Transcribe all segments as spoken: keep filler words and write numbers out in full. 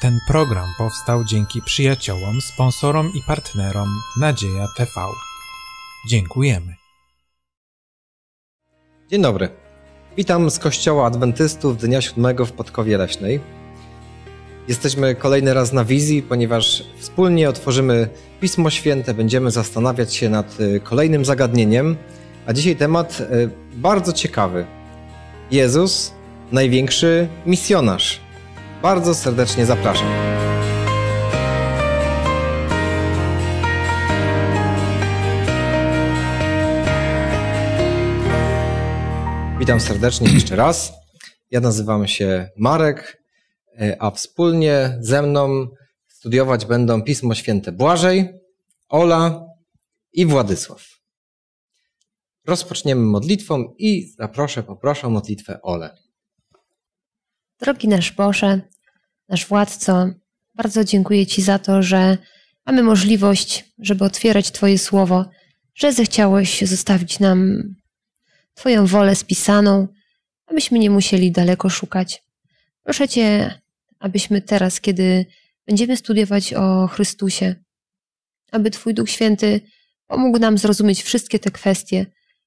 Ten program powstał dzięki przyjaciołom, sponsorom i partnerom Nadzieja T V. Dziękujemy. Dzień dobry. Witam z Kościoła Adwentystów Dnia Siódmego w Podkowie Leśnej. Jesteśmy kolejny raz na wizji, ponieważ wspólnie otworzymy Pismo Święte, będziemy zastanawiać się nad kolejnym zagadnieniem, a dzisiaj temat bardzo ciekawy. Jezus, największy misjonarz. Bardzo serdecznie zapraszam. Witam serdecznie jeszcze raz. Ja nazywam się Marek, a wspólnie ze mną studiować będą Pismo Święte Błażej, Ola i Władysław. Rozpoczniemy modlitwą i zaproszę, poproszę o modlitwę Olę. Drogi nasz Boże, nasz Władco, bardzo dziękuję Ci za to, że mamy możliwość, żeby otwierać Twoje Słowo, że zechciałeś zostawić nam Twoją wolę spisaną, abyśmy nie musieli daleko szukać. Proszę Cię, abyśmy teraz, kiedy będziemy studiować o Chrystusie, aby Twój Duch Święty pomógł nam zrozumieć wszystkie te kwestie.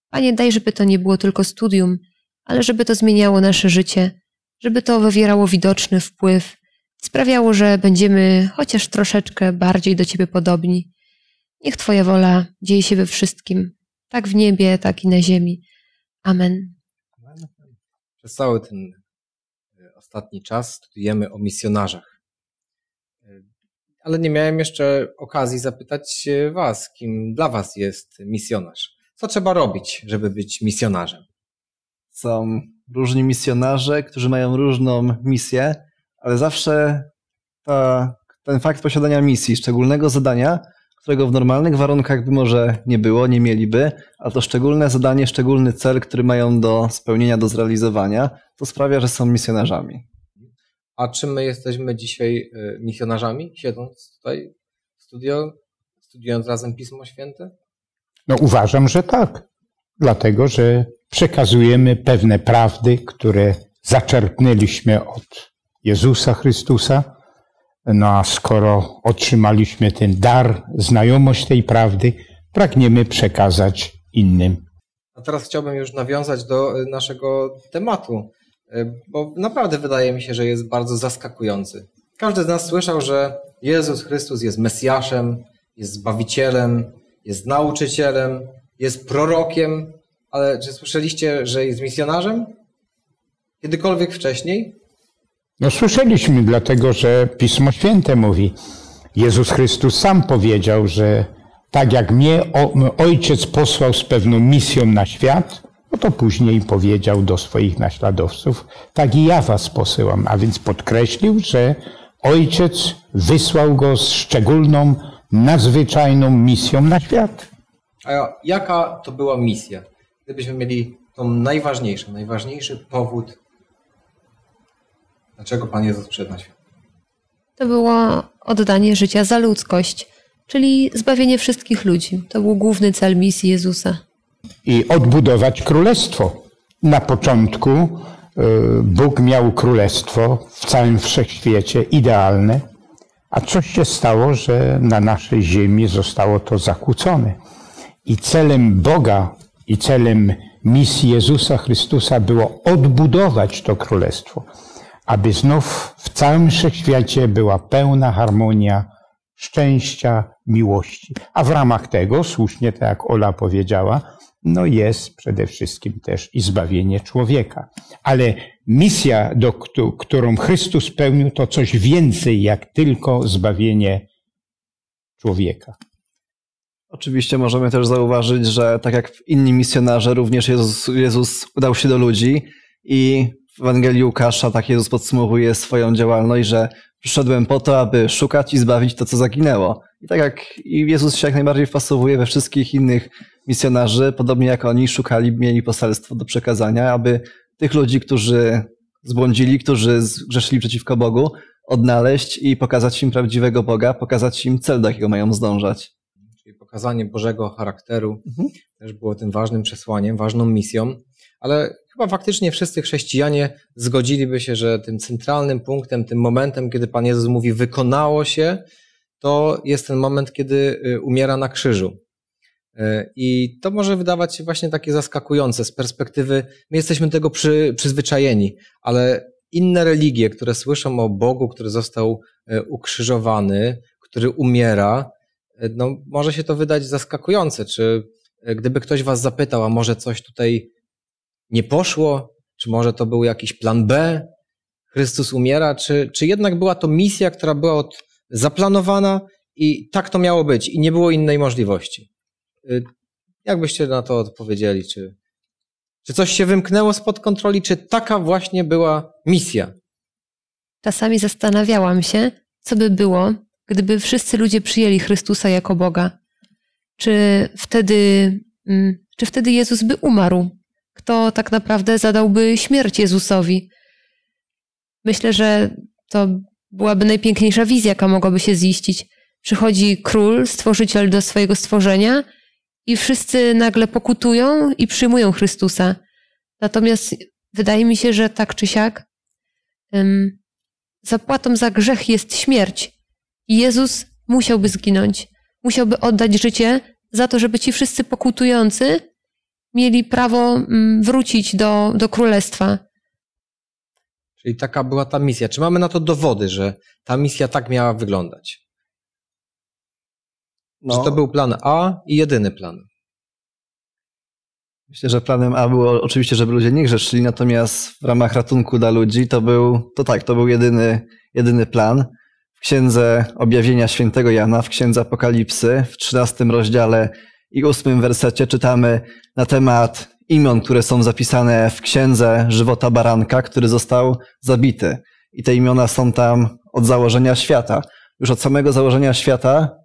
Panie, daj, żeby to nie było tylko studium, ale żeby to zmieniało nasze życie, żeby to wywierało widoczny wpływ, sprawiało, że będziemy chociaż troszeczkę bardziej do Ciebie podobni. Niech Twoja wola dzieje się we wszystkim, tak w niebie, tak i na ziemi. Amen. Amen. Przez cały ten ostatni czas studiujemy o misjonarzach. Ale nie miałem jeszcze okazji zapytać Was, kim dla Was jest misjonarz. Co trzeba robić, żeby być misjonarzem? Są różni misjonarze, którzy mają różną misję, ale zawsze ta, ten fakt posiadania misji, szczególnego zadania, którego w normalnych warunkach by może nie było, nie mieliby, a to szczególne zadanie, szczególny cel, który mają do spełnienia, do zrealizowania, to sprawia, że są misjonarzami. A czy my jesteśmy dzisiaj misjonarzami, siedząc tutaj w studio, studiując razem Pismo Święte? No uważam, że tak, dlatego że przekazujemy pewne prawdy, które zaczerpnęliśmy od Jezusa Chrystusa. No a skoro otrzymaliśmy ten dar, znajomość tej prawdy, pragniemy przekazać innym. A teraz chciałbym już nawiązać do naszego tematu, bo naprawdę wydaje mi się, że jest bardzo zaskakujący. Każdy z nas słyszał, że Jezus Chrystus jest Mesjaszem, jest Zbawicielem, jest nauczycielem, jest prorokiem, ale czy słyszeliście, że jest misjonarzem? Kiedykolwiek wcześniej? No słyszeliśmy, dlatego że Pismo Święte mówi. Jezus Chrystus sam powiedział, że tak jak mnie Ojciec posłał z pewną misją na świat, no to później powiedział do swoich naśladowców, tak i ja was posyłam. A więc podkreślił, że Ojciec wysłał go z szczególną, nadzwyczajną misją na świat. A jaka to była misja? Gdybyśmy mieli tą najważniejszą, najważniejszy powód, dlaczego Pan Jezus przyszedł na świat? To było oddanie życia za ludzkość, czyli zbawienie wszystkich ludzi. To był główny cel misji Jezusa. I odbudować królestwo. Na początku Bóg miał królestwo w całym wszechświecie idealne, a coś się stało, że na naszej ziemi zostało to zakłócone. I celem Boga i celem misji Jezusa Chrystusa było odbudować to królestwo, aby znów w całym wszechświecie była pełna harmonia, szczęścia, miłości. A w ramach tego, słusznie tak jak Ola powiedziała, no jest przede wszystkim też i zbawienie człowieka. Ale misja, do, którą Chrystus pełnił, to coś więcej jak tylko zbawienie człowieka. Oczywiście możemy też zauważyć, że tak jak inni misjonarze, również Jezus, Jezus udał się do ludzi i w Ewangelii Łukasza tak Jezus podsumowuje swoją działalność, że przyszedłem po to, aby szukać i zbawić to, co zaginęło. I tak jak i Jezus się jak najbardziej wpasowuje we wszystkich innych misjonarzy, podobnie jak oni szukali, mieli poselstwo do przekazania, aby tych ludzi, którzy zbłądzili, którzy zgrzeszyli przeciwko Bogu, odnaleźć i pokazać im prawdziwego Boga, pokazać im cel, do jakiego mają zdążać. Pokazanie Bożego charakteru mhm. też było tym ważnym przesłaniem, ważną misją, ale Chyba faktycznie wszyscy chrześcijanie zgodziliby się, że tym centralnym punktem, tym momentem, kiedy Pan Jezus mówi wykonało się, to jest ten moment, kiedy umiera na krzyżu. I to może wydawać się właśnie takie zaskakujące z perspektywy, my jesteśmy tego przy, przyzwyczajeni, ale inne religie, które słyszą o Bogu, który został ukrzyżowany, który umiera, no może się to wydać zaskakujące, czy gdyby ktoś was zapytał, a może coś tutaj nie poszło, czy może to był jakiś plan B, Chrystus umiera, czy, czy jednak była to misja, która była od, zaplanowana i tak to miało być i nie było innej możliwości. Jak byście na to odpowiedzieli? Czy, czy coś się wymknęło spod kontroli? Czy taka właśnie była misja? Czasami zastanawiałam się, co by było, gdyby wszyscy ludzie przyjęli Chrystusa jako Boga. Czy wtedy, czy wtedy Jezus by umarł? Kto tak naprawdę zadałby śmierć Jezusowi? Myślę, że to byłaby najpiękniejsza wizja, jaka mogłaby się ziścić. Przychodzi król, stworzyciel do swojego stworzenia i wszyscy nagle pokutują i przyjmują Chrystusa. Natomiast wydaje mi się, że tak czy siak um, zapłatą za grzech jest śmierć. I Jezus musiałby zginąć. Musiałby oddać życie za to, żeby ci wszyscy pokutujący mieli prawo um, wrócić do, do królestwa. Czyli taka była ta misja. Czy mamy na to dowody, że ta misja tak miała wyglądać? No. Czy to był plan A i jedyny plan? Myślę, że planem A było oczywiście, żeby ludzie nie grzeszyli, natomiast w ramach ratunku dla ludzi to był, to tak, to był jedyny, jedyny plan. W Księdze Objawienia Świętego Jana, w Księdze Apokalipsy, w trzynastym rozdziale i ósmym wersecie czytamy na temat imion, które są zapisane w Księdze Żywota Baranka, który został zabity. I te imiona są tam od założenia świata. Już od samego założenia świata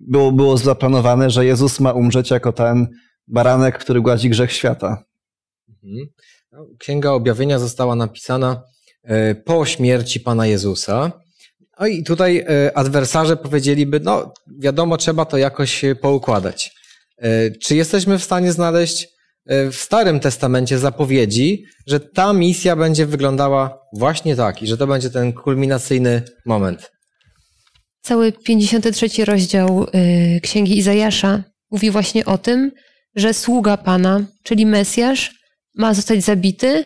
Było, było zaplanowane, że Jezus ma umrzeć jako ten baranek, który gładzi grzech świata. Księga Objawienia została napisana po śmierci Pana Jezusa. No i tutaj adwersarze powiedzieliby, no wiadomo, trzeba to jakoś poukładać. Czy jesteśmy w stanie znaleźć w Starym Testamencie zapowiedzi, że ta misja będzie wyglądała właśnie tak i że to będzie ten kulminacyjny moment? Cały pięćdziesiąty trzeci rozdział Księgi Izajasza mówi właśnie o tym, że sługa Pana, czyli Mesjasz, ma zostać zabity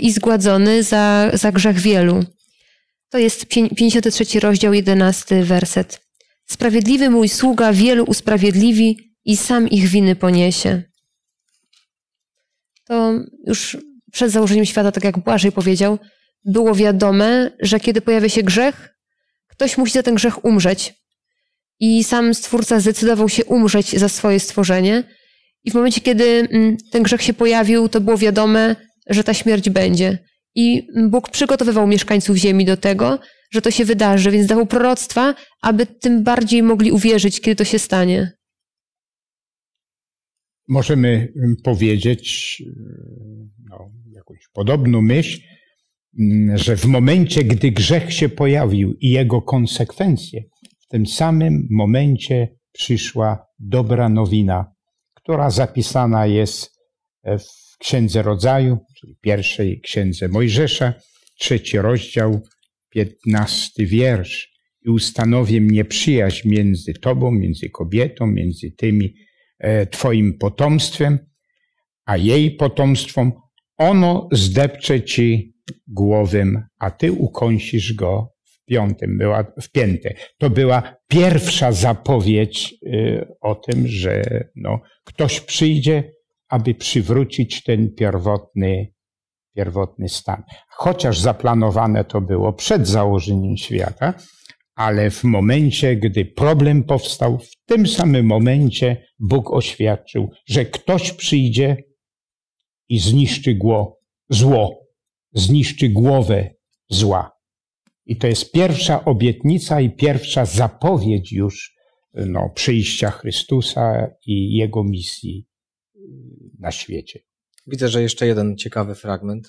i zgładzony za, za grzech wielu. To jest pięćdziesiąty trzeci rozdział, jedenasty werset. Sprawiedliwy mój sługa wielu usprawiedliwi i sam ich winy poniesie. To już przed założeniem świata, tak jak Błażej powiedział, było wiadome, że kiedy pojawia się grzech, ktoś musi za ten grzech umrzeć. I sam Stwórca zdecydował się umrzeć za swoje stworzenie. I w momencie, kiedy ten grzech się pojawił, to było wiadome, że ta śmierć będzie. I Bóg przygotowywał mieszkańców ziemi do tego, że to się wydarzy, więc dawał proroctwa, aby tym bardziej mogli uwierzyć, kiedy to się stanie. Możemy powiedzieć no, jakąś podobną myśl, że w momencie, gdy grzech się pojawił i jego konsekwencje, w tym samym momencie przyszła dobra nowina, która zapisana jest w Księdze Rodzaju, czyli pierwszej Księdze Mojżesza, trzeci rozdział, piętnasty wiersz. I ustanowię nieprzyjaźń między tobą, między kobietą, między tymi e, twoim potomstwem, a jej potomstwem. Ono zdepcze ci głowym, a ty ukąsisz go w piątym, była w piętę. To była pierwsza zapowiedź o tym, że no, ktoś przyjdzie, aby przywrócić ten pierwotny, pierwotny stan. Chociaż zaplanowane to było przed założeniem świata, ale w momencie, gdy problem powstał, w tym samym momencie Bóg oświadczył, że ktoś przyjdzie i zniszczy gło, zło. Zniszczy głowę zła. I to jest pierwsza obietnica i pierwsza zapowiedź już no, przyjścia Chrystusa i Jego misji na świecie. Widzę, że jeszcze jeden ciekawy fragment.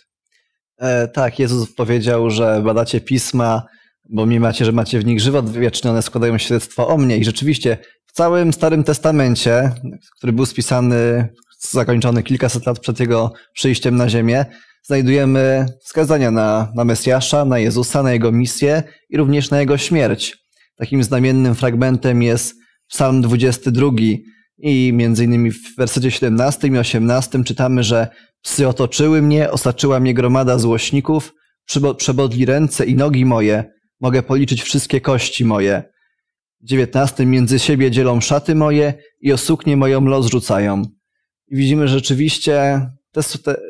E, tak, Jezus powiedział, że badacie Pisma, bo mniemacie, że macie w nich żywot wieczny, one składają świadectwo o mnie. I rzeczywiście w całym Starym Testamencie, który był spisany zakończony kilkaset lat przed jego przyjściem na ziemię, znajdujemy wskazania na, na Mesjasza, na Jezusa, na jego misję i również na jego śmierć. Takim znamiennym fragmentem jest Psalm dwudziesty drugi i między innymi w wersecie siedemnastym i osiemnastym czytamy, że psy otoczyły mnie, osaczyła mnie gromada złośników, przebodli ręce i nogi moje, mogę policzyć wszystkie kości moje. W dziewiętnastym między siebie dzielą szaty moje i o suknię moją los rzucają. I widzimy, że rzeczywiście te,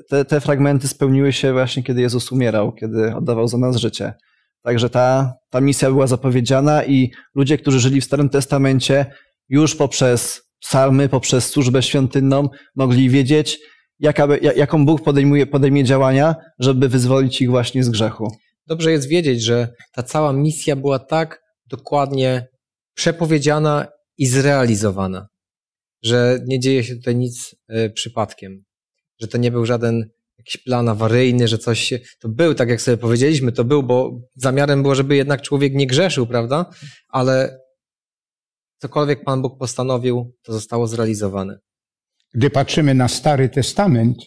te, te fragmenty spełniły się właśnie, kiedy Jezus umierał, kiedy oddawał za nas życie. Także ta, ta misja była zapowiedziana i ludzie, którzy żyli w Starym Testamencie, już poprzez psalmy, poprzez służbę świątynną mogli wiedzieć, jaka, jaką Bóg podejmuje, podejmie działania, żeby wyzwolić ich właśnie z grzechu. Dobrze jest wiedzieć, że ta cała misja była tak dokładnie przepowiedziana i zrealizowana, że nie dzieje się tutaj nic przypadkiem, że to nie był żaden jakiś plan awaryjny, że coś się, to był, tak jak sobie powiedzieliśmy, to był, bo zamiarem było, żeby jednak człowiek nie grzeszył, prawda? Ale cokolwiek Pan Bóg postanowił, to zostało zrealizowane. Gdy patrzymy na Stary Testament,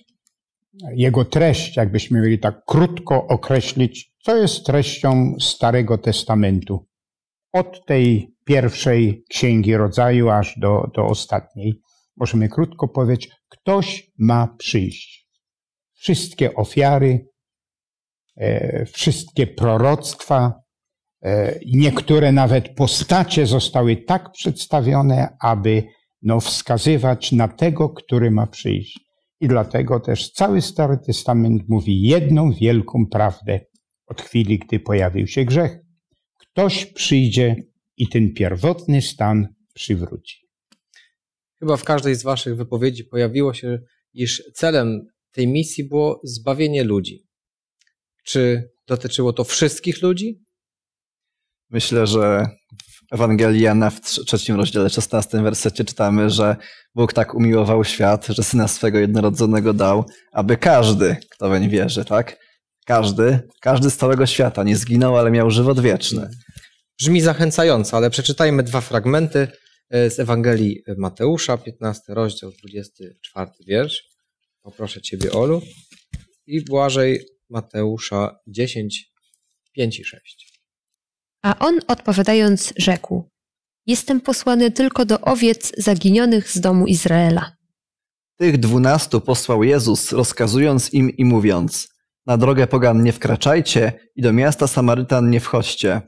jego treść, jakbyśmy mieli tak krótko określić, co jest treścią Starego Testamentu. Od tej pierwszej Księgi Rodzaju aż do, do ostatniej. Możemy krótko powiedzieć, ktoś ma przyjść. Wszystkie ofiary, e, wszystkie proroctwa, e, niektóre nawet postacie zostały tak przedstawione, aby no, wskazywać na tego, który ma przyjść. I dlatego też cały Stary Testament mówi jedną wielką prawdę od chwili, gdy pojawił się grzech. Ktoś przyjdzie i ten pierwotny stan przywróci. Chyba w każdej z waszych wypowiedzi pojawiło się, iż celem tej misji było zbawienie ludzi. Czy dotyczyło to wszystkich ludzi? Myślę, że w Ewangelii Jana w trzecim rozdziale, szesnastym wersecie czytamy, że Bóg tak umiłował świat, że Syna swego jednorodzonego dał, aby każdy, kto weń wierzy, tak? Każdy, każdy z całego świata nie zginął, ale miał żywot wieczny. Brzmi zachęcająco, ale przeczytajmy dwa fragmenty z Ewangelii Mateusza, piętnasty rozdział, dwudziesty czwarty wiersz. Poproszę Ciebie, Olu. I Błażej Mateusza dziesięć, pięć i sześć. A on odpowiadając rzekł, jestem posłany tylko do owiec zaginionych z domu Izraela. Tych dwunastu posłał Jezus, rozkazując im i mówiąc, na drogę pogan nie wkraczajcie i do miasta Samarytan nie wchodźcie,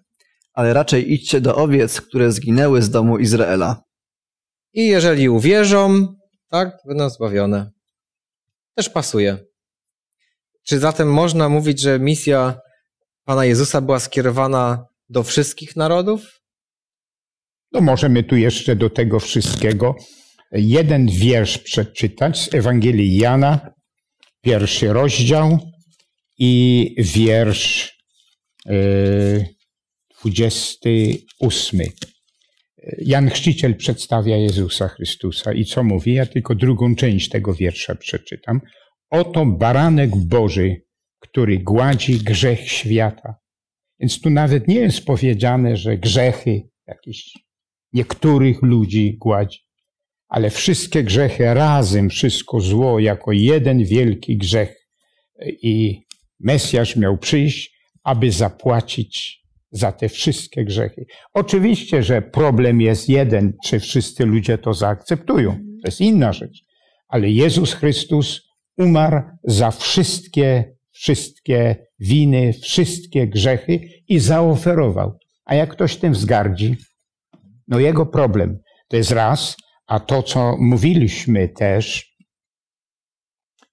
ale raczej idźcie do owiec, które zginęły z domu Izraela. I jeżeli uwierzą, tak, będą zbawione. Też pasuje. Czy zatem można mówić, że misja Pana Jezusa była skierowana do wszystkich narodów? No możemy tu jeszcze do tego wszystkiego jeden wiersz przeczytać z Ewangelii Jana, pierwszy rozdział i wiersz dwudziesty ósmy. Jan Chrzciciel przedstawia Jezusa Chrystusa i co mówi? Ja tylko drugą część tego wiersza przeczytam. Oto baranek Boży, który gładzi grzech świata. Więc tu nawet nie jest powiedziane, że grzechy jakichś niektórych ludzi gładzi, ale wszystkie grzechy razem, wszystko zło jako jeden wielki grzech. I Mesjasz miał przyjść, aby zapłacić za te wszystkie grzechy. Oczywiście, że problem jest jeden, czy wszyscy ludzie to zaakceptują. To jest inna rzecz. Ale Jezus Chrystus umarł za wszystkie, wszystkie winy, wszystkie grzechy i zaoferował. A jak ktoś tym wzgardzi, no jego problem. To jest raz, a to, co mówiliśmy też,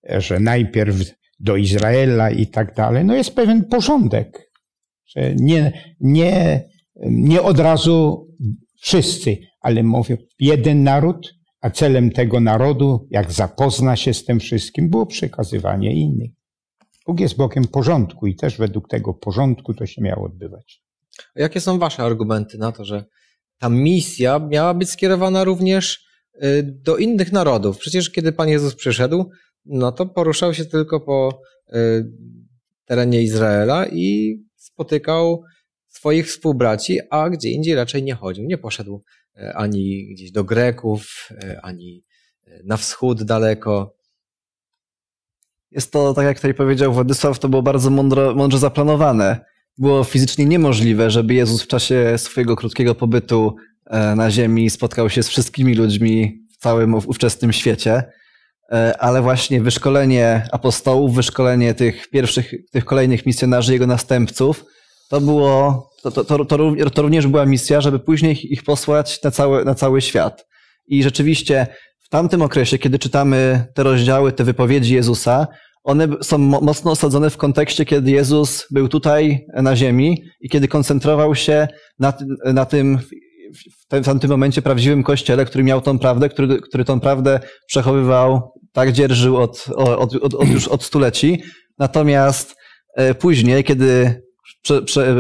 że najpierw do Izraela i tak dalej, no jest pewien porządek, że nie, nie, nie od razu wszyscy, ale mówię, jeden naród, a celem tego narodu, jak zapozna się z tym wszystkim, było przekazywanie innych. Bóg jest Bogiem porządku i też według tego porządku to się miało odbywać. A jakie są wasze argumenty na to, że ta misja miała być skierowana również do innych narodów? Przecież kiedy Pan Jezus przyszedł, no to poruszał się tylko po terenie Izraela i spotykał swoich współbraci, a gdzie indziej raczej nie chodził. Nie poszedł ani gdzieś do Greków, ani na wschód daleko. Jest to, tak jak tutaj powiedział Władysław, to było bardzo mądro, mądrze zaplanowane. Było fizycznie niemożliwe, żeby Jezus w czasie swojego krótkiego pobytu na ziemi spotkał się z wszystkimi ludźmi w całym ówczesnym świecie, ale właśnie wyszkolenie apostołów, wyszkolenie tych pierwszych, tych kolejnych misjonarzy, jego następców, to było, to, to, to, to również była misja, żeby później ich posłać na cały, na cały świat. I rzeczywiście w tamtym okresie, kiedy czytamy te rozdziały, te wypowiedzi Jezusa, one są mocno osadzone w kontekście, kiedy Jezus był tutaj na ziemi i kiedy koncentrował się na, na tym, w tamtym momencie prawdziwym Kościele, który miał tą prawdę, który, który tą prawdę przechowywał, tak dzierżył od, od, od, od już od stuleci. Natomiast później, kiedy prze, prze,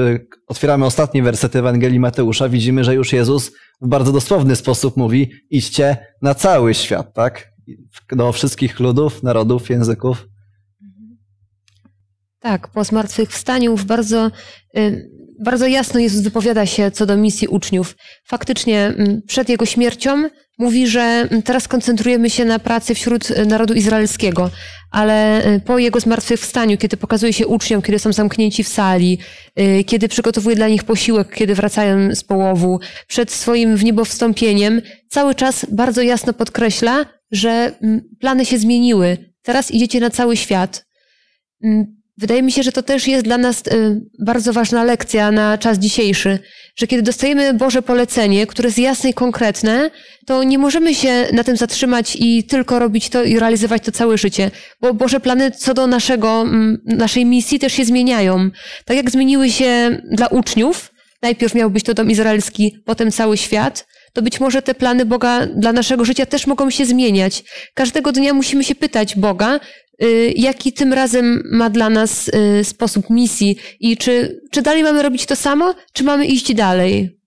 otwieramy ostatnie wersety Ewangelii Mateusza, widzimy, że już Jezus w bardzo dosłowny sposób mówi: idźcie na cały świat, tak? Do wszystkich ludów, narodów, języków. Tak, po zmartwychwstaniu w bardzo... Y Bardzo jasno Jezus wypowiada się co do misji uczniów. Faktycznie przed Jego śmiercią mówi, że teraz koncentrujemy się na pracy wśród narodu izraelskiego, ale po Jego zmartwychwstaniu, kiedy pokazuje się uczniom, kiedy są zamknięci w sali, kiedy przygotowuje dla nich posiłek, kiedy wracają z połowu, przed swoim w niebo wstąpieniem, cały czas bardzo jasno podkreśla, że plany się zmieniły. Teraz idziecie na cały świat. Wydaje mi się, że to też jest dla nas bardzo ważna lekcja na czas dzisiejszy, że kiedy dostajemy Boże polecenie, które jest jasne i konkretne, to nie możemy się na tym zatrzymać i tylko robić to i realizować to całe życie, bo Boże plany co do naszego, naszej misji też się zmieniają. Tak jak zmieniły się dla uczniów, najpierw miał być to dom izraelski, potem cały świat, to być może te plany Boga dla naszego życia też mogą się zmieniać. Każdego dnia musimy się pytać Boga, jaki tym razem ma dla nas sposób misji i czy, czy dalej mamy robić to samo, czy mamy iść dalej?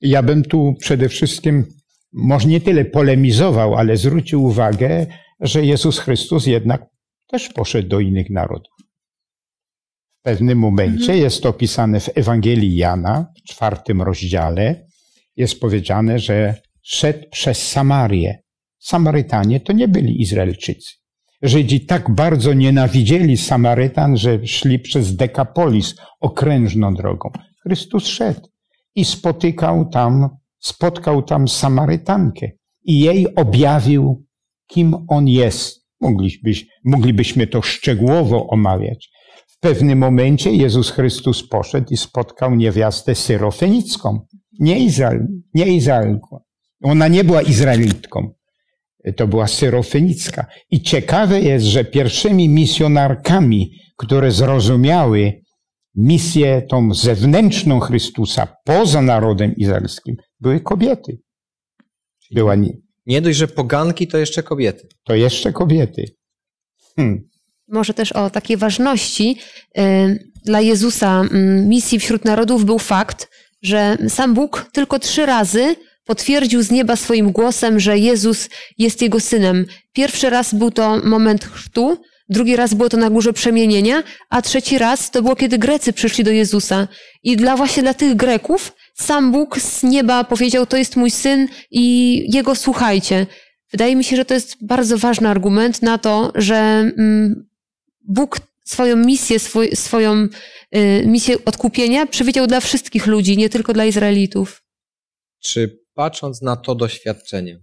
Ja bym tu przede wszystkim może nie tyle polemizował, ale zwrócił uwagę, że Jezus Chrystus jednak też poszedł do innych narodów. W pewnym momencie mhm. jest to opisane w Ewangelii Jana, w czwartym rozdziale, jest powiedziane, że szedł przez Samarię. Samarytanie to nie byli Izraelczycy. Żydzi tak bardzo nienawidzieli Samarytan, że szli przez Dekapolis okrężną drogą. Chrystus szedł i spotykał tam, spotkał tam Samarytankę i jej objawił, kim on jest. Moglibyśmy, moglibyśmy to szczegółowo omawiać. W pewnym momencie Jezus Chrystus poszedł i spotkał niewiastę syrofenicką, nie, Izrael, nie Izraelką. Ona nie była Izraelitką. To była syrofenicka. I ciekawe jest, że pierwszymi misjonarkami, które zrozumiały misję tą zewnętrzną Chrystusa poza narodem izraelskim, były kobiety. Była nie... nie dość, że poganki, to jeszcze kobiety. To jeszcze kobiety. Hmm. Może też o takiej ważności dla Jezusa misji wśród narodów był fakt, że sam Bóg tylko trzy razy potwierdził z nieba swoim głosem, że Jezus jest Jego Synem. Pierwszy raz był to moment chrztu, drugi raz było to na Górze Przemienienia, a trzeci raz to było, kiedy Grecy przyszli do Jezusa. I dla właśnie dla tych Greków sam Bóg z nieba powiedział: to jest mój Syn i Jego słuchajcie. Wydaje mi się, że to jest bardzo ważny argument na to, że Bóg swoją misję, swój, swoją misję odkupienia przewidział dla wszystkich ludzi, nie tylko dla Izraelitów. Czy patrząc na to doświadczenie,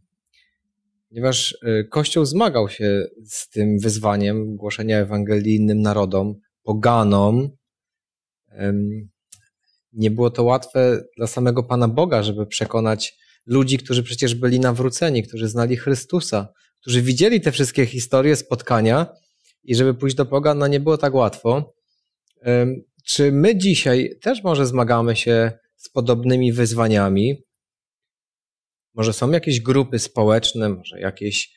ponieważ Kościół zmagał się z tym wyzwaniem głoszenia Ewangelii innym narodom, poganom, nie było to łatwe dla samego Pana Boga, żeby przekonać ludzi, którzy przecież byli nawróceni, którzy znali Chrystusa, którzy widzieli te wszystkie historie, spotkania, i żeby pójść do pogan, no nie było tak łatwo. Czy my dzisiaj też może zmagamy się z podobnymi wyzwaniami? Może są jakieś grupy społeczne, może jakieś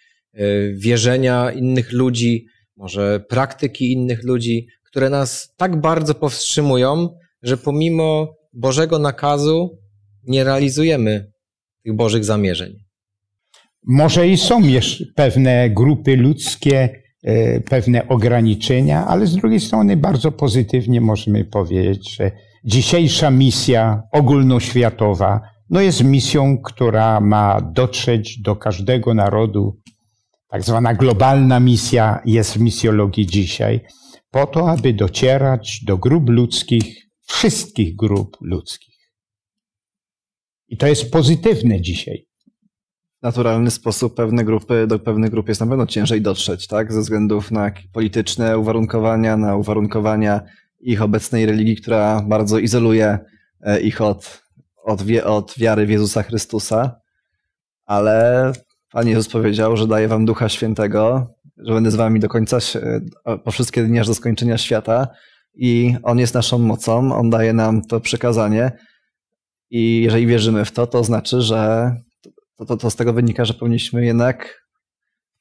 wierzenia innych ludzi, może praktyki innych ludzi, które nas tak bardzo powstrzymują, że pomimo Bożego nakazu nie realizujemy tych Bożych zamierzeń. Może i są jeszcze pewne grupy ludzkie, pewne ograniczenia, ale z drugiej strony bardzo pozytywnie możemy powiedzieć, że dzisiejsza misja ogólnoświatowa no jest misją, która ma dotrzeć do każdego narodu. Tak zwana globalna misja jest w misjologii dzisiaj, po to, aby docierać do grup ludzkich, wszystkich grup ludzkich. I to jest pozytywne dzisiaj. W naturalny sposób pewne grupy, do pewnych grup jest na pewno ciężej dotrzeć, tak? Ze względów na polityczne uwarunkowania, na uwarunkowania ich obecnej religii, która bardzo izoluje ich od, od, od wiary w Jezusa Chrystusa. Ale Pan Jezus powiedział, że daje wam Ducha Świętego, że będę z wami do końca, po wszystkie dni aż do skończenia świata, i On jest naszą mocą, On daje nam to przykazanie i jeżeli wierzymy w to, to znaczy, że to, to, to z tego wynika, że powinniśmy jednak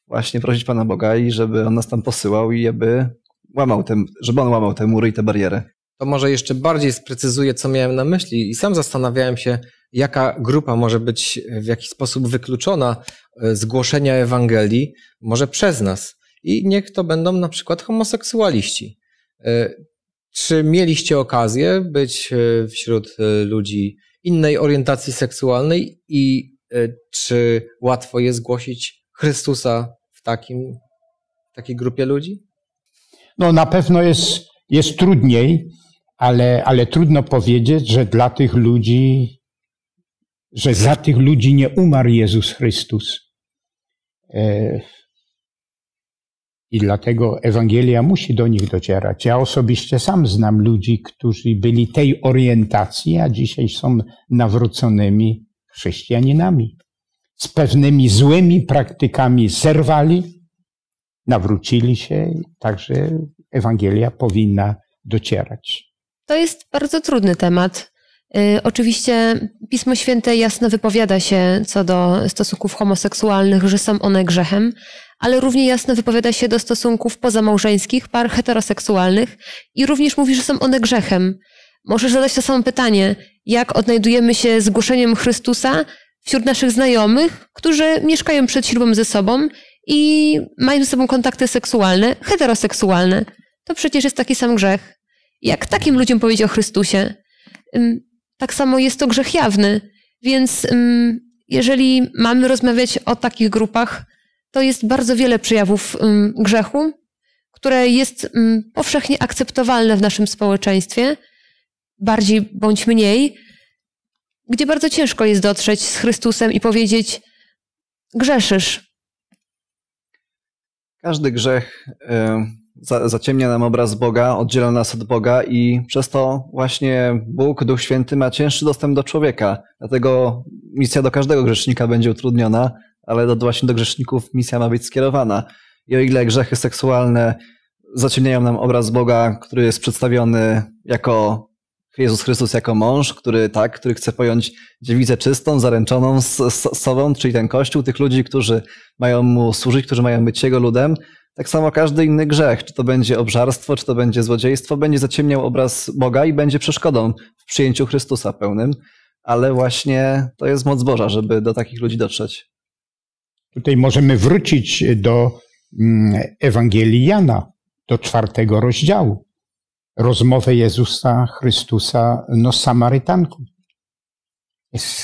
właśnie prosić Pana Boga i żeby On nas tam posyłał i aby łamał ten, żeby On łamał te mury i te bariery. To może jeszcze bardziej sprecyzuję, co miałem na myśli, i sam zastanawiałem się, jaka grupa może być w jakiś sposób wykluczona z głoszenia Ewangelii, może przez nas. I niech to będą na przykład homoseksualiści. Czy mieliście okazję być wśród ludzi innej orientacji seksualnej i czy łatwo jest głosić Chrystusa w takim, w takiej grupie ludzi? No na pewno jest, jest trudniej, ale, ale trudno powiedzieć, że dla tych ludzi, że za tych ludzi nie umarł Jezus Chrystus. I dlatego Ewangelia musi do nich docierać. Ja osobiście sam znam ludzi, którzy byli tej orientacji, a dzisiaj są nawróconymi chrześcijaninami. Z pewnymi złymi praktykami zerwali, nawrócili się, także Ewangelia powinna docierać. To jest bardzo trudny temat. Oczywiście Pismo Święte jasno wypowiada się co do stosunków homoseksualnych, że są one grzechem, ale równie jasno wypowiada się do stosunków pozamałżeńskich, par heteroseksualnych i również mówi, że są one grzechem. Możesz zadać to samo pytanie, jak odnajdujemy się z głoszeniem Chrystusa wśród naszych znajomych, którzy mieszkają przed ślubem ze sobą i mają ze sobą kontakty seksualne, heteroseksualne. To przecież jest taki sam grzech. Jak takim ludziom powiedzieć o Chrystusie? Tak samo jest to grzech jawny, więc um, jeżeli mamy rozmawiać o takich grupach, to jest bardzo wiele przejawów um, grzechu, które jest um, powszechnie akceptowalne w naszym społeczeństwie, bardziej bądź mniej, gdzie bardzo ciężko jest dotrzeć z Chrystusem i powiedzieć: grzeszysz. Każdy grzech y zaciemnia nam obraz Boga, oddziela nas od Boga i przez to właśnie Bóg, Duch Święty ma cięższy dostęp do człowieka. Dlatego misja do każdego grzesznika będzie utrudniona, ale do, właśnie do grzeszników misja ma być skierowana. I o ile grzechy seksualne zaciemniają nam obraz Boga, który jest przedstawiony jako Jezus Chrystus, jako mąż, który tak, który chce pojąć dziewicę czystą, zaręczoną z, z sobą, czyli ten Kościół, tych ludzi, którzy mają Mu służyć, którzy mają być Jego ludem, tak samo każdy inny grzech, czy to będzie obżarstwo, czy to będzie złodziejstwo, będzie zaciemniał obraz Boga i będzie przeszkodą w przyjęciu Chrystusa pełnym, ale właśnie to jest moc Boża, żeby do takich ludzi dotrzeć. Tutaj możemy wrócić do Ewangelii Jana, do czwartego rozdziału. Rozmowę Jezusa Chrystusa no, z Samarytanką.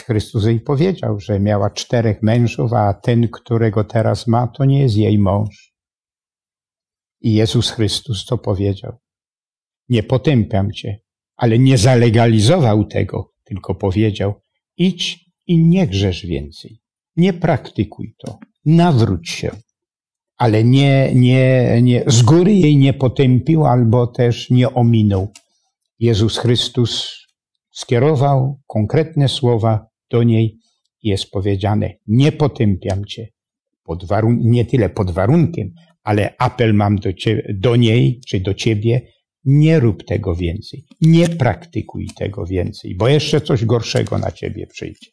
Chrystus jej powiedział, że miała czterech mężów, a ten, którego teraz ma, to nie jest jej mąż. I Jezus Chrystus to powiedział: nie potępiam cię, ale nie zalegalizował tego, tylko powiedział: idź i nie grzesz więcej, nie praktykuj to, nawróć się. Ale nie, nie, nie, z góry jej nie potępił albo też nie ominął. Jezus Chrystus skierował konkretne słowa do niej i jest powiedziane: nie potępiam cię, pod warun- nie tyle pod warunkiem, ale apel mam do, ciebie, do niej czy do ciebie, nie rób tego więcej, nie praktykuj tego więcej, bo jeszcze coś gorszego na ciebie przyjdzie.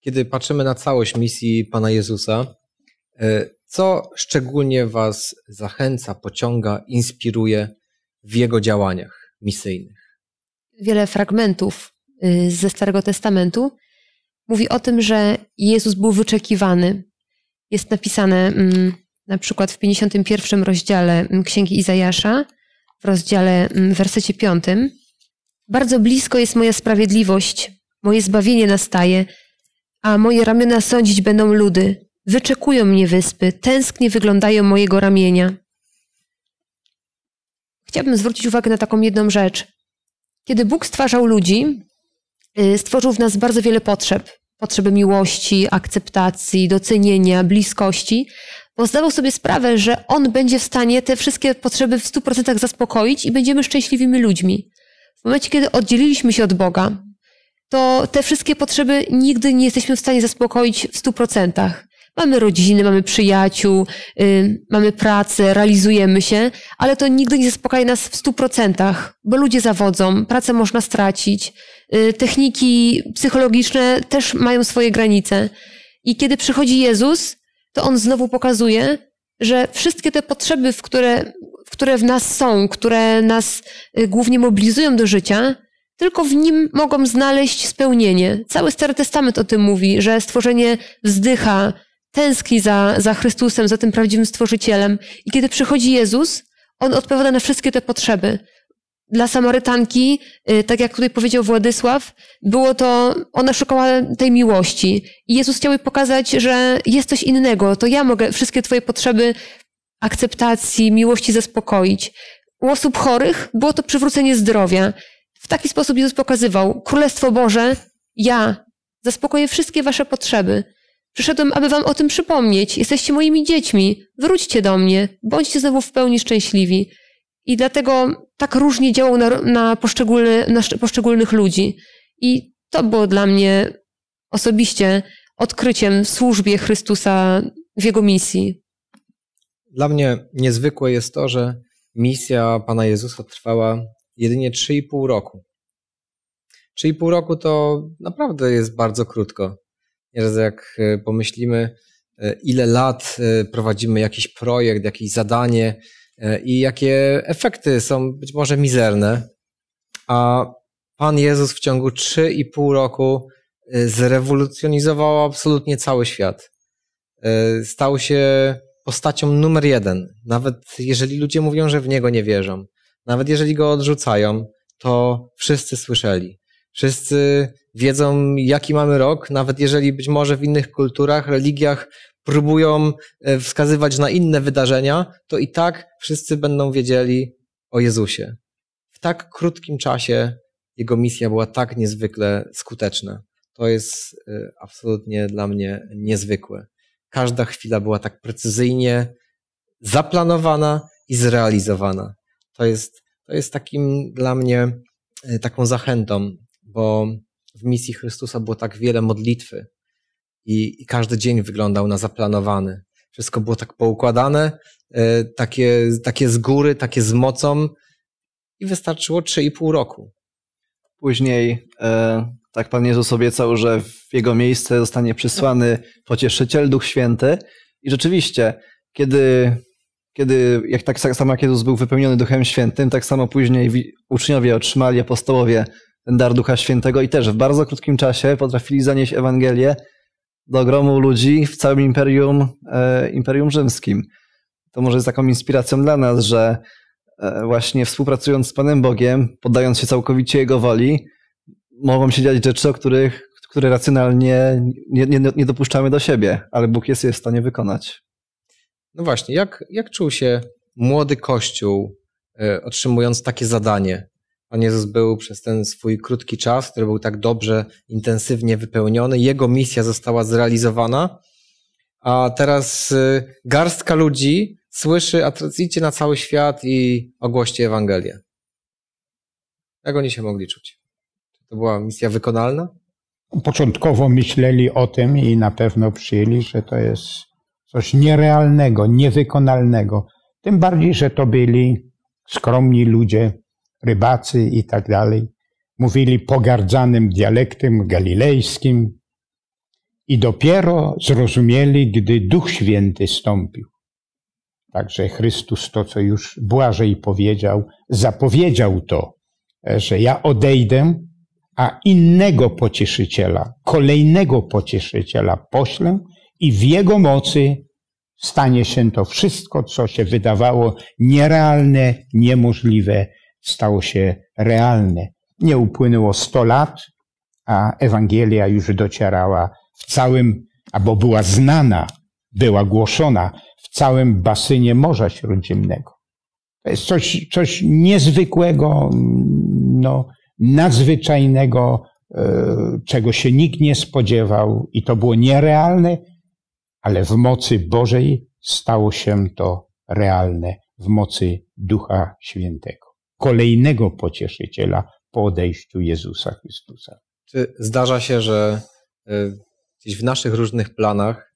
Kiedy patrzymy na całość misji Pana Jezusa, co szczególnie was zachęca, pociąga, inspiruje w Jego działaniach misyjnych? Wiele fragmentów ze Starego Testamentu mówi o tym, że Jezus był wyczekiwany. Jest napisane na przykład w pięćdziesiątym pierwszym rozdziale Księgi Izajasza, w rozdziale w wersecie piątym: bardzo blisko jest moja sprawiedliwość, Moje zbawienie nastaje, a moje ramiona sądzić będą ludy. Wyczekują mnie wyspy, tęsknie wyglądają mojego ramienia. Chciałabym zwrócić uwagę na taką jedną rzecz. Kiedy Bóg stwarzał ludzi, stworzył w nas bardzo wiele potrzeb. Potrzeby miłości, akceptacji, docenienia, bliskości. Bo zdawał sobie sprawę, że On będzie w stanie te wszystkie potrzeby w stu procentach zaspokoić i będziemy szczęśliwymi ludźmi. W momencie, kiedy oddzieliliśmy się od Boga, to te wszystkie potrzeby nigdy nie jesteśmy w stanie zaspokoić w stu procentach. Mamy rodziny, mamy przyjaciół, yy, mamy pracę, realizujemy się, ale to nigdy nie zaspokaja nas w stu procentach, bo ludzie zawodzą, pracę można stracić, yy, techniki psychologiczne też mają swoje granice. I kiedy przychodzi Jezus, to On znowu pokazuje, że wszystkie te potrzeby, w które, w które w nas są, które nas głównie mobilizują do życia, tylko w Nim mogą znaleźć spełnienie. Cały Stary Testament o tym mówi, że stworzenie wzdycha, tęskni za, za Chrystusem, za tym prawdziwym Stworzycielem. I kiedy przychodzi Jezus, On odpowiada na wszystkie te potrzeby. Dla Samarytanki, tak jak tutaj powiedział Władysław, było to, ona szukała tej miłości. I Jezus chciał jej pokazać, że jest coś innego. To ja mogę wszystkie Twoje potrzeby akceptacji, miłości zaspokoić. U osób chorych było to przywrócenie zdrowia. W taki sposób Jezus pokazywał: Królestwo Boże, ja zaspokoję wszystkie Wasze potrzeby. Przyszedłem, aby Wam o tym przypomnieć. Jesteście moimi dziećmi. Wróćcie do mnie. Bądźcie znowu w pełni szczęśliwi. I dlatego tak różnie działał na, na, poszczególny, na poszczególnych ludzi. I to było dla mnie osobiście odkryciem w służbie Chrystusa, w Jego misji. Dla mnie niezwykłe jest to, że misja Pana Jezusa trwała jedynie trzy i pół roku. trzy i pół roku to naprawdę jest bardzo krótko. Nieraz jak pomyślimy, ile lat prowadzimy jakiś projekt, jakieś zadanie, i jakie efekty są być może mizerne, a Pan Jezus w ciągu trzy i pół roku zrewolucjonizował absolutnie cały świat. Stał się postacią numer jeden. Nawet jeżeli ludzie mówią, że w Niego nie wierzą, nawet jeżeli Go odrzucają, to wszyscy słyszeli. Wszyscy wiedzą, jaki mamy rok, nawet jeżeli być może w innych kulturach, religiach próbują wskazywać na inne wydarzenia, to i tak wszyscy będą wiedzieli o Jezusie. W tak krótkim czasie Jego misja była tak niezwykle skuteczna. To jest absolutnie dla mnie niezwykłe. Każda chwila była tak precyzyjnie zaplanowana i zrealizowana. To jest, to jest takim dla mnie taką zachętą, bo w misji Chrystusa było tak wiele modlitwy, I, i każdy dzień wyglądał na zaplanowany. Wszystko było tak poukładane, y, takie, takie z góry, takie z mocą i wystarczyło trzy i pół roku. Później y, tak Pan Jezus obiecał, że w Jego miejsce zostanie przysłany Pocieszyciel, Duch Święty i rzeczywiście, kiedy, kiedy jak tak samo jak Jezus był wypełniony Duchem Świętym, tak samo później uczniowie otrzymali, apostołowie, ten dar Ducha Świętego i też w bardzo krótkim czasie potrafili zanieść Ewangelię do ogromu ludzi w całym Imperium, e, Imperium Rzymskim. To może jest taką inspiracją dla nas, że e, właśnie współpracując z Panem Bogiem, poddając się całkowicie Jego woli, mogą się dziać rzeczy, o których, które racjonalnie nie, nie, nie dopuszczamy do siebie, ale Bóg jest je w stanie wykonać. No właśnie, jak, jak czuł się młody Kościół, e, otrzymując takie zadanie? Pan Jezus był przez ten swój krótki czas, który był tak dobrze, intensywnie wypełniony. Jego misja została zrealizowana, a teraz garstka ludzi słyszy: a teraz idźcie na cały świat i ogłoście Ewangelię. Jak oni się mogli czuć? Czy to była misja wykonalna? Początkowo myśleli o tym i na pewno przyjęli, że to jest coś nierealnego, niewykonalnego. Tym bardziej, że to byli skromni ludzie, rybacy i tak dalej. Mówili pogardzanym dialektem galilejskim i dopiero zrozumieli, gdy Duch Święty stąpił. Także Chrystus to, co już Błażej powiedział, zapowiedział to, że ja odejdę, a innego pocieszyciela, kolejnego pocieszyciela poślę i w Jego mocy stanie się to wszystko, co się wydawało nierealne, niemożliwe, stało się realne. Nie upłynęło sto lat, a Ewangelia już docierała w całym, albo była znana, była głoszona w całym basenie Morza Śródziemnego. To jest coś, coś niezwykłego, no, nadzwyczajnego, czego się nikt nie spodziewał i to było nierealne, ale w mocy Bożej stało się to realne, w mocy Ducha Świętego, kolejnego pocieszyciela po odejściu Jezusa Chrystusa. Czy zdarza się, że gdzieś w naszych różnych planach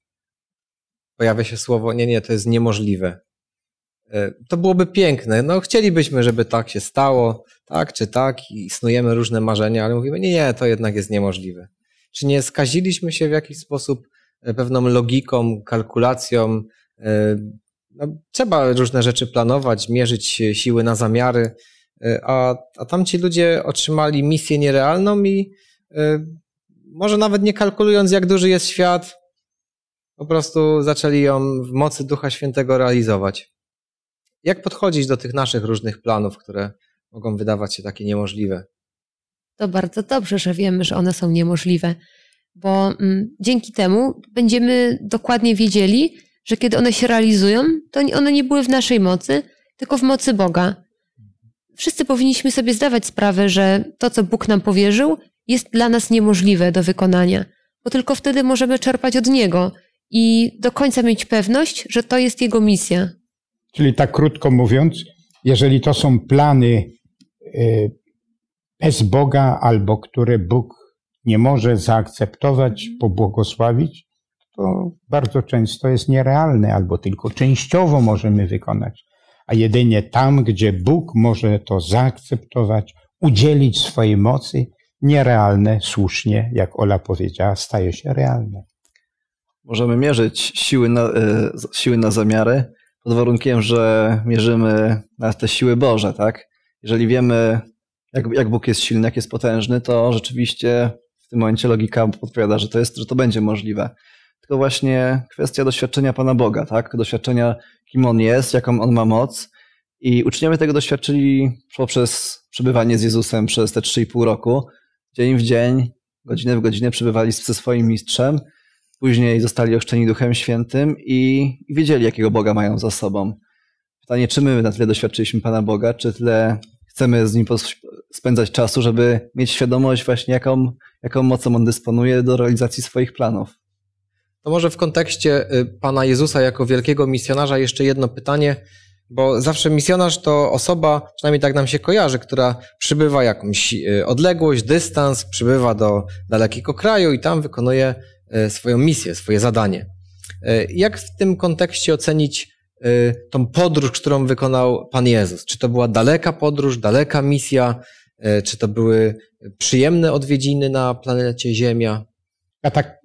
pojawia się słowo, nie, nie, to jest niemożliwe. To byłoby piękne, no chcielibyśmy, żeby tak się stało, tak czy tak, i snujemy różne marzenia, ale mówimy, nie, nie, to jednak jest niemożliwe. Czy nie skaziliśmy się w jakiś sposób pewną logiką, kalkulacją? No, trzeba różne rzeczy planować, mierzyć siły na zamiary, a, a tamci ludzie otrzymali misję nierealną i może nawet nie kalkulując, jak duży jest świat, po prostu zaczęli ją w mocy Ducha Świętego realizować. Jak podchodzić do tych naszych różnych planów, które mogą wydawać się takie niemożliwe? To bardzo dobrze, że wiemy, że one są niemożliwe, bo mm, dzięki temu będziemy dokładnie wiedzieli, że kiedy one się realizują, to one nie były w naszej mocy, tylko w mocy Boga. Wszyscy powinniśmy sobie zdawać sprawę, że to, co Bóg nam powierzył, jest dla nas niemożliwe do wykonania, bo tylko wtedy możemy czerpać od Niego i do końca mieć pewność, że to jest Jego misja. Czyli tak krótko mówiąc, jeżeli to są plany bez Boga albo które Bóg nie może zaakceptować, pobłogosławić, to bardzo często jest nierealne albo tylko częściowo możemy wykonać, a jedynie tam, gdzie Bóg może to zaakceptować, udzielić swojej mocy, nierealne, słusznie, jak Ola powiedziała, staje się realne. Możemy mierzyć siły na, siły na zamiary, pod warunkiem, że mierzymy na te siły Boże, tak? Jeżeli wiemy, jak, jak Bóg jest silny, jak jest potężny, to rzeczywiście w tym momencie logika podpowiada, że to jest, że to będzie możliwe. Tylko właśnie kwestia doświadczenia Pana Boga, tak? Doświadczenia, kim On jest, jaką On ma moc. I uczniowie tego doświadczyli poprzez przebywanie z Jezusem przez te trzy i pół roku. Dzień w dzień, godzinę w godzinę przebywali ze swoim mistrzem. Później zostali ochrzczeni Duchem Świętym i wiedzieli, jakiego Boga mają za sobą. Pytanie, czy my na tyle doświadczyliśmy Pana Boga, czy tyle chcemy z Nim spędzać czasu, żeby mieć świadomość właśnie, jaką, jaką mocą On dysponuje do realizacji swoich planów. To może w kontekście Pana Jezusa jako wielkiego misjonarza jeszcze jedno pytanie, bo zawsze misjonarz to osoba, przynajmniej tak nam się kojarzy, która przybywa jakąś odległość, dystans, przybywa do dalekiego kraju i tam wykonuje swoją misję, swoje zadanie. Jak w tym kontekście ocenić tą podróż, którą wykonał Pan Jezus? Czy to była daleka podróż, daleka misja? Czy to były przyjemne odwiedziny na planecie Ziemia? Ja tak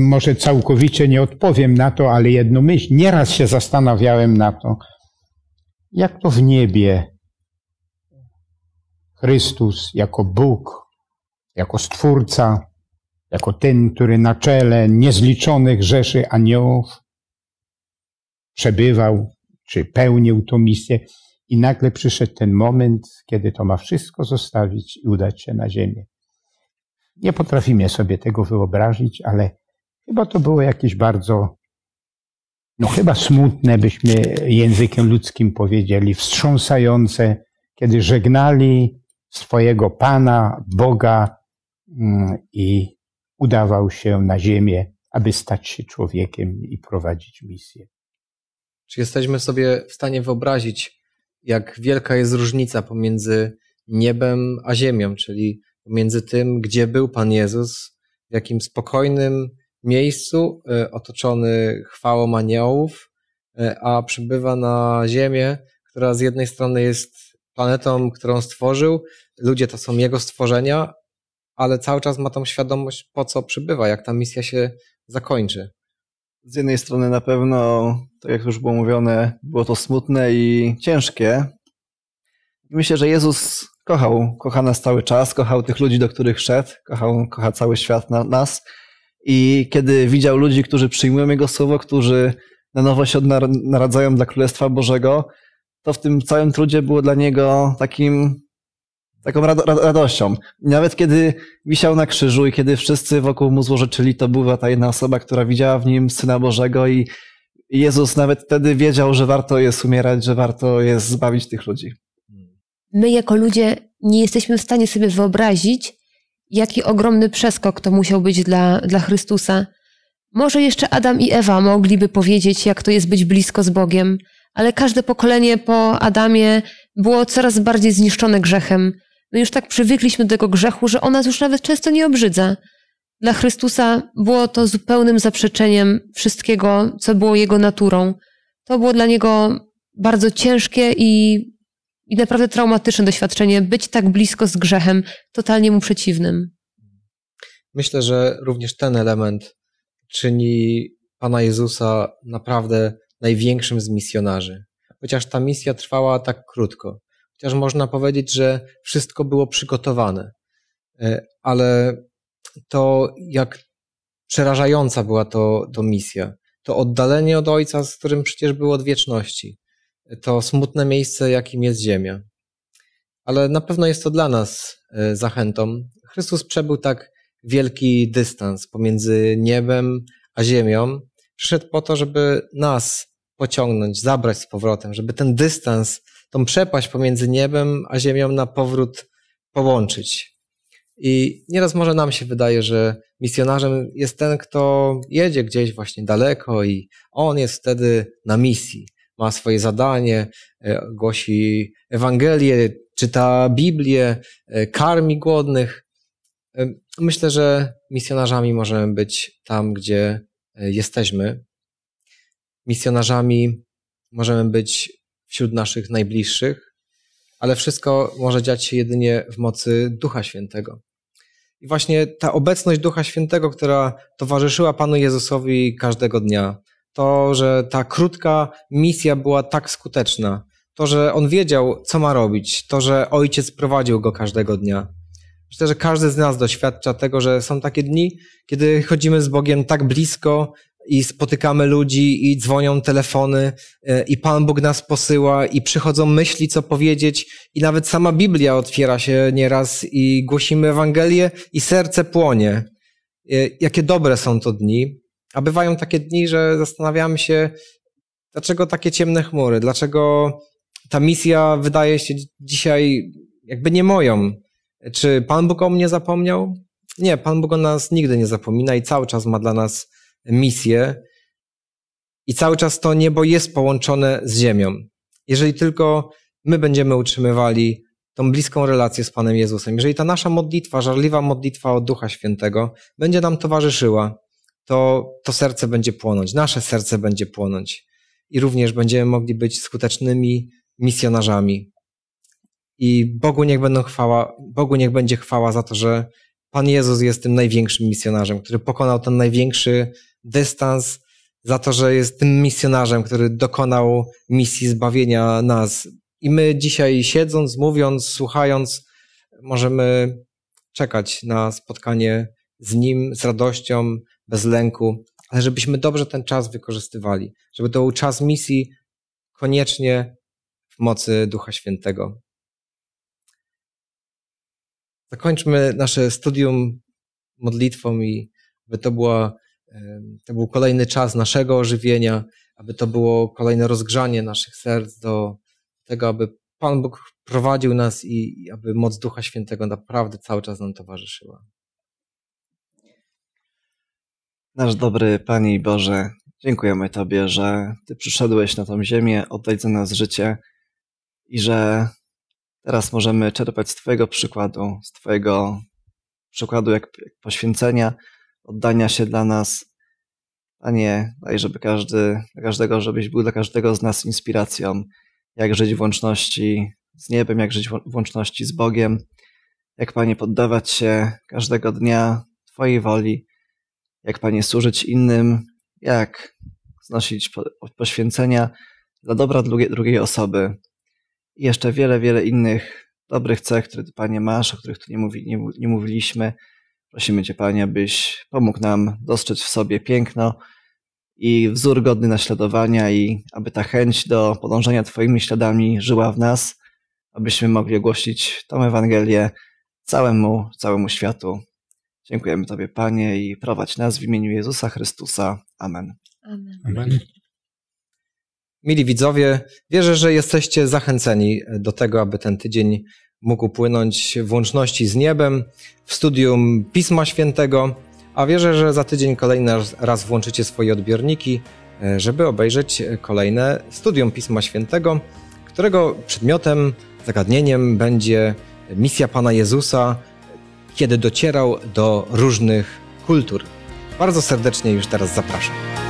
może całkowicie nie odpowiem na to, ale jedną myśl. Nieraz się zastanawiałem na to, jak to w niebie Chrystus jako Bóg, jako Stwórca, jako ten, który na czele niezliczonych rzeszy aniołów przebywał, czy pełnił tą misję i nagle przyszedł ten moment, kiedy to ma wszystko zostawić i udać się na ziemię. Nie potrafimy sobie tego wyobrazić, ale chyba to było jakieś bardzo, no chyba smutne, byśmy językiem ludzkim powiedzieli, wstrząsające, kiedy żegnali swojego Pana, Boga i udawał się na ziemię, aby stać się człowiekiem i prowadzić misję. Czy jesteśmy sobie w stanie wyobrazić, jak wielka jest różnica pomiędzy niebem a ziemią, czyli pomiędzy tym, gdzie był Pan Jezus, w jakim spokojnym miejscu, otoczony chwałą aniołów, a przybywa na ziemię, która z jednej strony jest planetą, którą stworzył, ludzie to są Jego stworzenia, ale cały czas ma tą świadomość, po co przybywa, jak ta misja się zakończy. Z jednej strony na pewno, tak jak już było mówione, było to smutne i ciężkie. Myślę, że Jezus kochał, kocha nas cały czas, kochał tych ludzi, do których szedł, kochał, kocha cały świat na nas i kiedy widział ludzi, którzy przyjmują Jego słowo, którzy na nowo się odnaradzają dla Królestwa Bożego, to w tym całym trudzie było dla Niego takim taką rado radością. Nawet kiedy wisiał na krzyżu i kiedy wszyscy wokół mu złorzeczyli, to była ta jedna osoba, która widziała w nim Syna Bożego i Jezus nawet wtedy wiedział, że warto jest umierać, że warto jest zbawić tych ludzi. My jako ludzie nie jesteśmy w stanie sobie wyobrazić, jaki ogromny przeskok to musiał być dla, dla Chrystusa. Może jeszcze Adam i Ewa mogliby powiedzieć, jak to jest być blisko z Bogiem, ale każde pokolenie po Adamie było coraz bardziej zniszczone grzechem. My już tak przywykliśmy do tego grzechu, że on nas już nawet często nie obrzydza. Dla Chrystusa było to zupełnym zaprzeczeniem wszystkiego, co było jego naturą. To było dla niego bardzo ciężkie i, i naprawdę traumatyczne doświadczenie, być tak blisko z grzechem, totalnie mu przeciwnym. Myślę, że również ten element czyni Pana Jezusa naprawdę największym z misjonarzy. Chociaż ta misja trwała tak krótko. Chociaż można powiedzieć, że wszystko było przygotowane. Ale to, jak przerażająca była to, to misja. To oddalenie od Ojca, z którym przecież było od wieczności. To smutne miejsce, jakim jest ziemia. Ale na pewno jest to dla nas zachętą. Chrystus przebył tak wielki dystans pomiędzy niebem a ziemią. Przyszedł po to, żeby nas pociągnąć, zabrać z powrotem, żeby ten dystans, tą przepaść pomiędzy niebem a ziemią na powrót połączyć. I nieraz może nam się wydaje, że misjonarzem jest ten, kto jedzie gdzieś właśnie daleko i on jest wtedy na misji, ma swoje zadanie, głosi Ewangelię, czyta Biblię, karmi głodnych. Myślę, że misjonarzami możemy być tam, gdzie jesteśmy. Misjonarzami możemy być wśród naszych najbliższych, ale wszystko może dziać się jedynie w mocy Ducha Świętego. I właśnie ta obecność Ducha Świętego, która towarzyszyła Panu Jezusowi każdego dnia, to, że ta krótka misja była tak skuteczna, to, że On wiedział, co ma robić, to, że Ojciec prowadził Go każdego dnia. Myślę, że każdy z nas doświadcza tego, że są takie dni, kiedy chodzimy z Bogiem tak blisko i spotykamy ludzi i dzwonią telefony i Pan Bóg nas posyła i przychodzą myśli, co powiedzieć i nawet sama Biblia otwiera się nieraz i głosimy Ewangelię i serce płonie. Jakie dobre są to dni. A bywają takie dni, że zastanawiamy się, dlaczego takie ciemne chmury, dlaczego ta misja wydaje się dzisiaj jakby nie moją. Czy Pan Bóg o mnie zapomniał? Nie, Pan Bóg o nas nigdy nie zapomina i cały czas ma dla nas misję. I cały czas to niebo jest połączone z ziemią. Jeżeli tylko my będziemy utrzymywali tą bliską relację z Panem Jezusem, jeżeli ta nasza modlitwa, żarliwa modlitwa o Ducha Świętego będzie nam towarzyszyła, to to serce będzie płonąć, nasze serce będzie płonąć i również będziemy mogli być skutecznymi misjonarzami. I Bogu niech będą chwała, Bogu niech będzie chwała za to, że Pan Jezus jest tym największym misjonarzem, który pokonał ten największy dystans, za to, że jest tym misjonarzem, który dokonał misji zbawienia nas. I my dzisiaj siedząc, mówiąc, słuchając, możemy czekać na spotkanie z Nim, z radością, bez lęku, ale żebyśmy dobrze ten czas wykorzystywali, żeby to był czas misji koniecznie w mocy Ducha Świętego. Zakończmy nasze studium modlitwą i aby to, była, to był kolejny czas naszego ożywienia, aby to było kolejne rozgrzanie naszych serc do tego, aby Pan Bóg prowadził nas i, i aby moc Ducha Świętego naprawdę cały czas nam towarzyszyła. Nasz dobry Panie i Boże, dziękujemy Tobie, że Ty przyszedłeś na tą ziemię, oddać za nas życie i że teraz możemy czerpać z Twojego przykładu, z Twojego przykładu jak poświęcenia, oddania się dla nas. Panie, daj, żeby każdy, dla każdego, żebyś był dla każdego z nas inspiracją, jak żyć w łączności z niebem, jak żyć w łączności z Bogiem, jak, Panie, poddawać się każdego dnia Twojej woli, jak, Panie, służyć innym, jak znosić poświęcenia dla dobra drugiej osoby. I jeszcze wiele, wiele innych dobrych cech, które Ty, Panie, masz, o których tu nie, mówi, nie, nie mówiliśmy. Prosimy Cię, Panie, abyś pomógł nam dostrzec w sobie piękno i wzór godny naśladowania i aby ta chęć do podążania Twoimi śladami żyła w nas, abyśmy mogli ogłosić tą Ewangelię całemu, całemu światu. Dziękujemy Tobie, Panie, i prowadź nas w imieniu Jezusa Chrystusa. Amen. Amen. Amen. Mili widzowie, wierzę, że jesteście zachęceni do tego, aby ten tydzień mógł płynąć w łączności z niebem, w studium Pisma Świętego, a wierzę, że za tydzień kolejny raz włączycie swoje odbiorniki, żeby obejrzeć kolejne studium Pisma Świętego, którego przedmiotem, zagadnieniem będzie misja Pana Jezusa, kiedy docierał do różnych kultur. Bardzo serdecznie już teraz zapraszam.